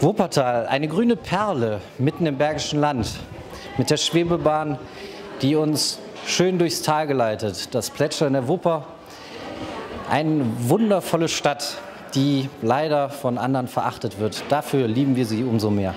Wuppertal, eine grüne Perle mitten im Bergischen Land. Mit der Schwebebahn, die uns schön durchs Tal geleitet. Das Plätschern der Wupper. Eine wundervolle Stadt, die leider von anderen verachtet wird. Dafür lieben wir sie umso mehr.